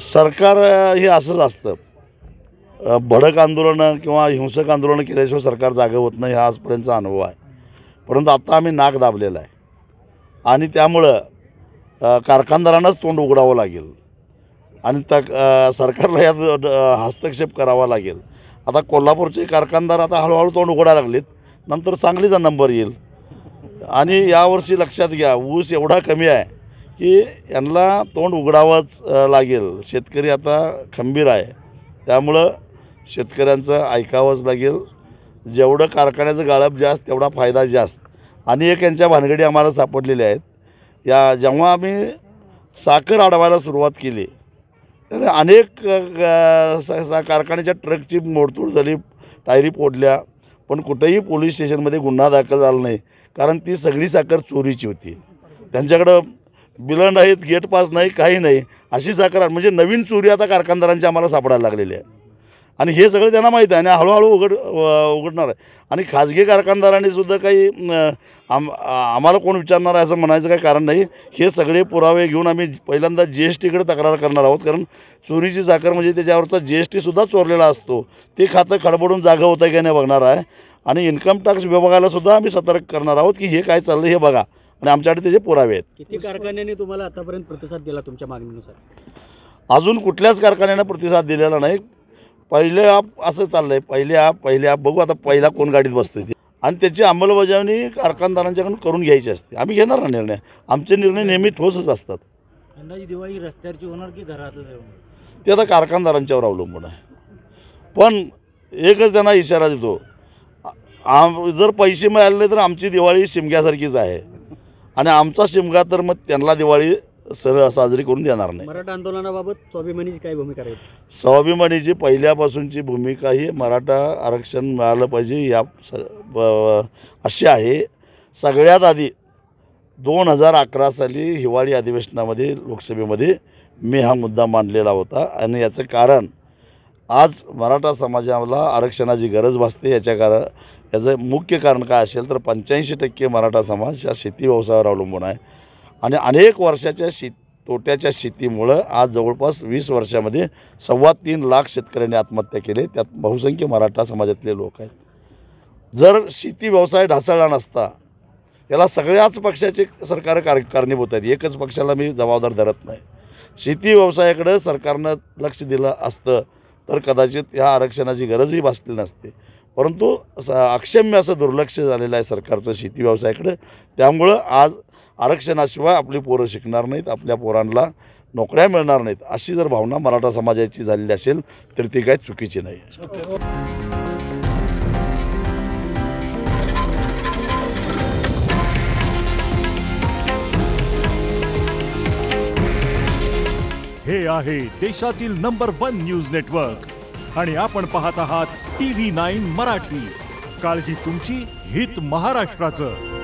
सरकार हे असंच असतं, भडक आंदोलनं किंवा हिंसक आंदोलनं केल्याशिवाय सरकार जागं होत नाही हा आजपर्यंतचा अनुभव आहे। परंतु आता आम्ही नाक दाबलेला आहे आणि त्यामुळं कारखानदारांनाच तोंड उघडावं लागेल आणि सरकारला यात हस्तक्षेप करावा लागेल। आता कोल्हापूरचे कारखानदार आता हळूहळू तोंड उघडायला लागलेत, नंतर सांगलीचा नंबर येईल। आणि यावर्षी लक्षात घ्या ऊस एवढा कमी आहे की यांना तोंड उघडावंच लागेल। शेतकरी आता खंबीर आहे त्यामुळं शेतकऱ्यांचं ऐकावंच लागेल। जेवढं कारखान्याचं गाळप जास्त तेवढा फायदा जास्त। आणि एक यांच्या भानगडी आम्हाला सापडलेल्या आहेत। या जेव्हा आम्ही साखर अडवायला सुरुवात केली तर अनेक कारखान्याच्या ट्रकची मोडतोड झाली, टायरी फोडल्या, पण कुठेही पोलीस स्टेशनमध्ये गुन्हा दाखल झाला नाही, कारण ती सगळी साखर चोरीची होती। त्यांच्याकडं बिलं नाहीत, गेट पास नाही, काही नाही, अशी साखर म्हणजे नवीन चोरी आता कारखानदारांची आम्हाला सापडायला लागलेली आहे। आणि हे सगळं त्यांना माहीत आहे आणि हळूहळू उघडणार आहे। आणि खाजगी कारखानदारांनी सुद्धा काही आम्हाला कोण विचारणार आहे असं म्हणायचं काही कारण नाही। हे सगळे पुरावे घेऊन आम्ही पहिल्यांदा GSTकडे तक्रार करणार आहोत, कारण चोरीची साखर म्हणजे त्याच्यावरचा GSTसुद्धा चोरलेला असतो। ते खातं खडबडून जागा होतं की नाही बघणार आहे आणि इन्कम टॅक्स विभागालासुद्धा आम्ही सतर्क करणार आहोत की हे काय चाललं हे बघा आणि आमच्याकडे त्याचे पुरावे आहेत। किती कारखान्यांनी तुम्हाला आतापर्यंत प्रतिसाद दिला तुमच्या मागणीनुसार? अजून कुठल्याच कारखान्यानं प्रतिसाद दिलेला नाही। पहिले आप असं चाललं आहे, पहिले आप बघू आता पहिला कोण गाडीत बसतो ते, आणि त्याची अंमलबजावणी कारखानदारांच्याकडून करून घ्यायची असते। आम्ही घेणार ना निर्णय, आमचे निर्णय नेहमी ठोसच असतात। अंदाजे दिवाळी रस्त्यावरची होणार की घरातलं होणार ते आता कारखानदारांच्यावर अवलंबून आहे। पण एकच त्यांना इशारा देतो, जर पैसे मिळाले तर आमची दिवाळी शिमग्यासारखीच आहे आणि आमचा शिमगा तर मग त्यांना दिवाळी सरळ साजरी करून देणार नाही। मराठा आंदोलनाबाबत स्वाभिमानीची काय भूमिका आहे? स्वाभिमानीची पहिल्यापासूनची भूमिका ही मराठा आरक्षण मिळालं पाहिजे या अशी आहे। सगळ्यात आधी 2011 साली हिवाळी अधिवेशनामध्ये लोकसभेमध्ये मी हा मुद्दा मांडलेला होता आणि याचं कारण आज मराठा समाजाला आरक्षणाची गरज भासते। याचं मुख्य कारण काय असेल तर 85% मराठा समाज हा शेती व्यवसायावर अवलंबून आहे आणि अनेक वर्षाच्या तोट्याच्या शेतीमुळं आज जवळपास 20 वर्षामध्ये 3.25 लाख शेतकऱ्यांनी आत्महत्या केली। त्यात बहुसंख्य मराठा समाजातले लोक आहेत। जर शेती व्यवसाय ढासळला नसता, याला सगळ्याच पक्षाचे सरकार कारणीभूत आहेत, एकच पक्षाला मी जबाबदार धरत नाही। शेती व्यवसायाकडे सरकारनं लक्ष दिलं असतं तर कदाचित ह्या आरक्षणाची गरजही भासली नसते। परंतु अक्षम्य असं दुर्लक्ष झालेलं आहे सरकारचं शेती व्यवसायाकडे, त्यामुळं आज आरक्षणाशिवाय आपली पोरं शिकणार नाहीत, आपल्या पोरांना नोकऱ्या मिळणार नाहीत, अशी जर भावना मराठा समाजाची झालेली असेल तर ती काही चुकीची नाही। हे आहे देशातील नंबर 1 न्यूज नेटवर्क आणि आपण पाहत आहात TV9 मराठी। काळजी तुमची, हित महाराष्ट्राचं।